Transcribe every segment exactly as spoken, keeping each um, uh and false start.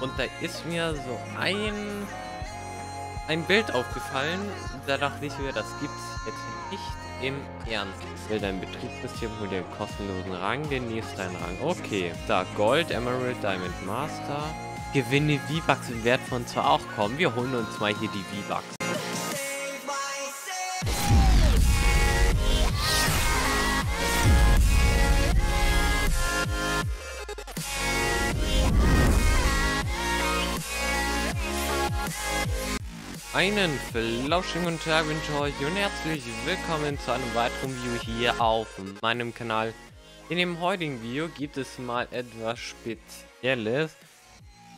Und da ist mir so ein ein Bild aufgefallen. Danach nicht mehr, das gibt's jetzt nicht im Ernst. Will dein Betriebssystem mit dem kostenlosen Rang, den nächsten Rang. Okay, da Gold, Emerald, Diamond Master. Gewinne V-Bucks im Wert von zwei auch kommen. Wir holen uns mal hier die V-Bucks. Einen flauschigen guten Tag wünsche ich euch und herzlich willkommen zu einem weiteren Video hier auf meinem Kanal. In dem heutigen Video gibt es mal etwas Spezielles.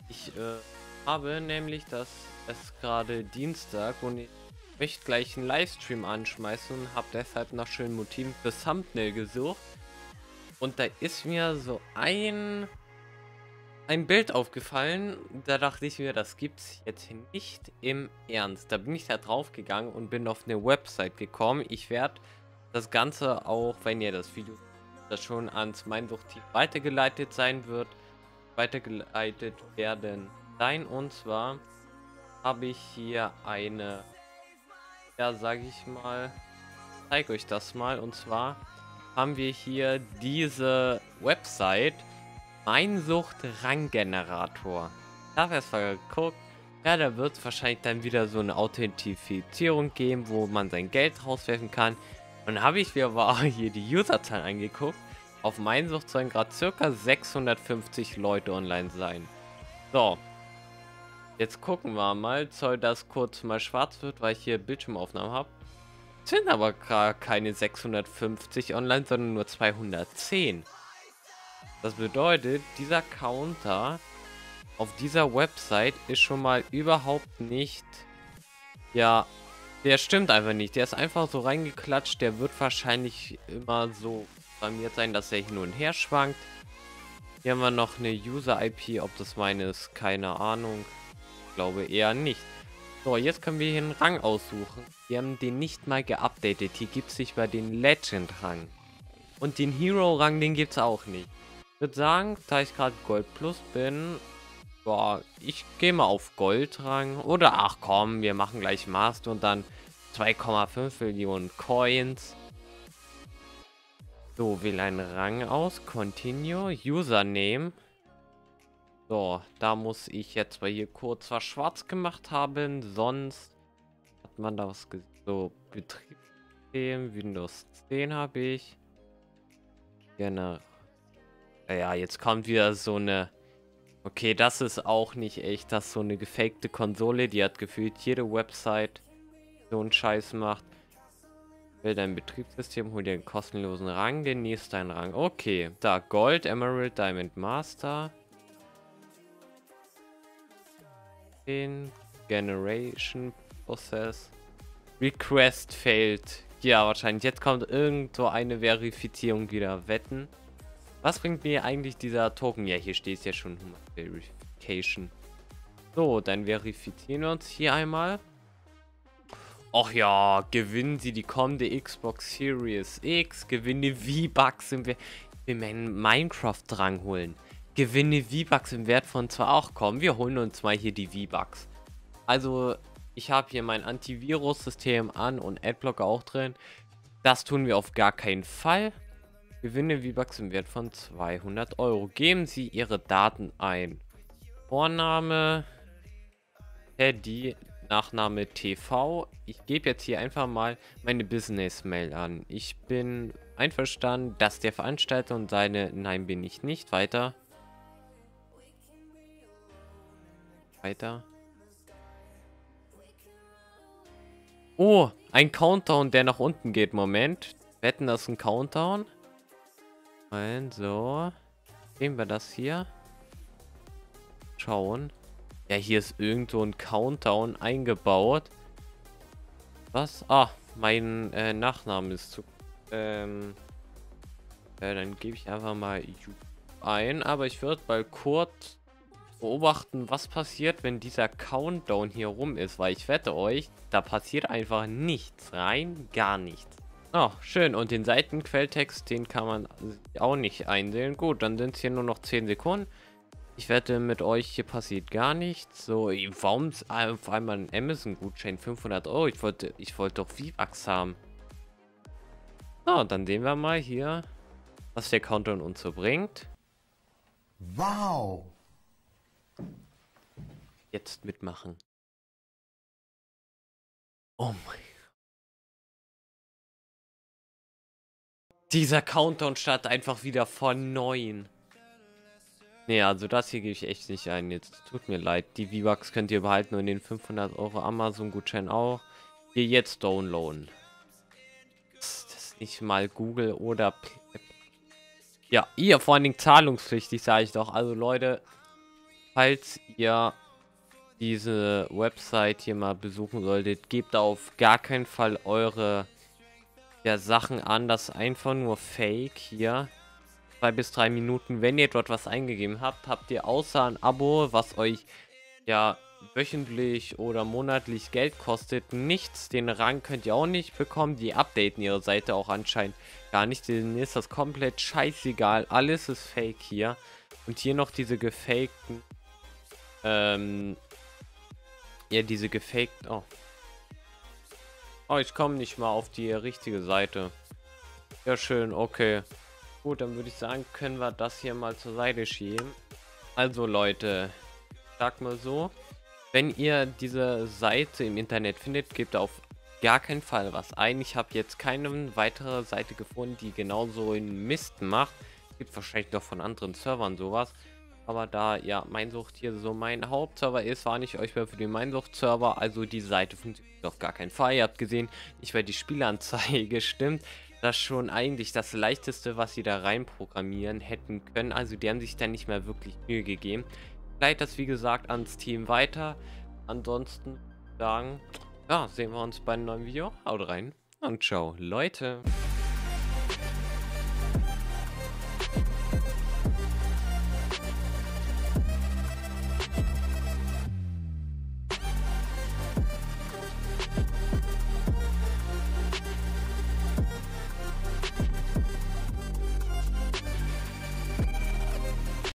Ich äh, habe nämlich, dass es gerade Dienstag und ich möchte gleich einen Livestream anschmeißen und habe deshalb nach schönen Motiven für Thumbnail gesucht. Und da ist mir so ein... ein Bild aufgefallen, da dachte ich mir, das gibt's jetzt nicht im Ernst. Da bin ich da drauf gegangen und bin auf eine Website gekommen. Ich werde das Ganze auch, wenn ihr das Video das schon ans Meinsucht-Team weitergeleitet sein wird, weitergeleitet werden sein. Und zwar habe ich hier eine, ja, sage ich mal, zeige euch das mal. Und zwar haben wir hier diese Website. Meinsucht Ranggenerator. Ich habe erst mal geguckt. Ja, da wird es wahrscheinlich dann wieder so eine Authentifizierung geben, wo man sein Geld rauswerfen kann. Und dann habe ich mir aber auch hier die Userzahlen angeguckt. Auf Meinsucht sollen gerade circa sechshundertfünfzig Leute online sein. So. Jetzt gucken wir mal. Soll das kurz mal schwarz wird, weil ich hier Bildschirmaufnahmen habe. Es sind aber gar keine sechshundertfünfzig online, sondern nur zweihundertzehn. Das bedeutet, dieser Counter auf dieser Website ist schon mal überhaupt nicht, ja, der stimmt einfach nicht. Der ist einfach so reingeklatscht, der wird wahrscheinlich immer so programmiert sein, dass er hin und her schwankt. Hier haben wir noch eine User-I P, ob das meine ist, keine Ahnung. Ich glaube eher nicht. So, jetzt können wir hier einen Rang aussuchen. Wir haben den nicht mal geupdatet. Hier gibt es nicht mal den Legend-Rang. Und den Hero-Rang, den gibt es auch nicht. Ich würde sagen, da ich gerade Gold Plus bin, boah, ich gehe mal auf Goldrang oder ach komm, wir machen gleich Master und dann zwei Komma fünf Millionen Coins. So, wähle einen Rang aus, Continue, Username. So, da muss ich jetzt mal hier kurz was schwarz gemacht haben, sonst hat man da was gesehen. So, Betriebssystem, Windows zehn habe ich. Genau. Ja, jetzt kommt wieder so eine... Okay, das ist auch nicht echt. Das ist so eine gefakte Konsole. Die hat gefühlt jede Website so einen Scheiß macht. Will dein Betriebssystem, hol dir einen kostenlosen Rang, den nächsten einen Rang. Okay, da Gold, Emerald, Diamond Master. Den Generation Process. Request failed. Ja, wahrscheinlich. Jetzt kommt irgend so eine Verifizierung wieder. Wetten. Was bringt mir eigentlich dieser Token? Ja, hier steht es ja schon. Verification. So, dann verifizieren wir uns hier einmal. Och ja, gewinnen Sie die kommende Xbox Series X. Gewinne V-Bucks im Wert. Ich will meinen Minecraft-Rang holen. Gewinne V-Bucks im Wert von zwei auch kommen. Wir holen uns mal hier die V-Bucks. Also, ich habe hier mein Antivirus-System an und Adblocker auch drin. Das tun wir auf gar keinen Fall. Gewinne V-Bucks im Wert von zweihundert Euro. Geben Sie Ihre Daten ein. Vorname Teddy, Nachname T V. Ich gebe jetzt hier einfach mal meine Business-Mail an. Ich bin einverstanden, dass der Veranstalter und seine... Nein, bin ich nicht. Weiter. Weiter. Oh, ein Countdown, der nach unten geht. Moment. Wetten, das ist ein Countdown. Also, nehmen wir das hier. Schauen. Ja, hier ist irgend so ein Countdown eingebaut. Was? Ah, mein äh, Nachname ist zu... Ähm... Äh, dann gebe ich einfach mal ein. Aber ich würde mal kurz beobachten, was passiert, wenn dieser Countdown hier rum ist. Weil ich wette euch, da passiert einfach nichts. Rein gar nichts. Oh, schön. Und den Seitenquelltext, den kann man auch nicht einsehen. Gut, dann sind es hier nur noch zehn Sekunden. Ich wette mit euch, hier passiert gar nichts. So, warum auf einmal ein Amazon-Gutschein? fünfhundert Euro. Ich wollte, ich wollte doch V-Bucks haben. So, dann sehen wir mal hier, was der Countdown uns so bringt. Wow! Jetzt mitmachen. Oh mein Gott. Dieser Countdown startet einfach wieder von neun. Nee, also das hier gebe ich echt nicht ein. Jetzt tut mir leid. Die V-Bucks könnt ihr behalten und den fünfhundert Euro Amazon-Gutschein auch. Hier jetzt downloaden. Ist das nicht mal Google oder... Ja, ihr vor allen Dingen zahlungspflichtig, sage ich doch. Also Leute, falls ihr diese Website hier mal besuchen solltet, gebt auf gar keinen Fall eure ja, Sachen an. Das ist einfach nur Fake hier. Zwei bis drei Minuten, wenn ihr dort was eingegeben habt, habt ihr außer ein Abo, was euch ja wöchentlich oder monatlich Geld kostet, nichts. Den Rang könnt ihr auch nicht bekommen. Die updaten ihre Seite auch anscheinend gar nicht. Denen ist das komplett scheißegal. Alles ist fake hier. Und hier noch diese gefakten, ähm, ja diese gefakten, oh. Oh, ich komme nicht mal auf die richtige Seite. Ja, schön, okay. Gut, dann würde ich sagen, können wir das hier mal zur Seite schieben. Also Leute, sag mal so, wenn ihr diese Seite im Internet findet, gebt auf gar keinen Fall was ein. Ich habe jetzt keine weitere Seite gefunden, die genauso in Mist macht. Gibt wahrscheinlich noch von anderen Servern sowas. Aber da ja Minecraft hier so mein Hauptserver ist, war ich euch mehr für den Minecraft-Server. Also die Seite funktioniert auf gar keinen Fall. Ihr habt gesehen, ich werde die Spielanzeige stimmt. Das ist schon eigentlich das Leichteste, was sie da rein programmieren hätten können. Also die haben sich da nicht mehr wirklich Mühe gegeben. Leitet das, wie gesagt, ans Team weiter. Ansonsten sagen, ja, sehen wir uns bei einem neuen Video. Haut rein und ciao, Leute.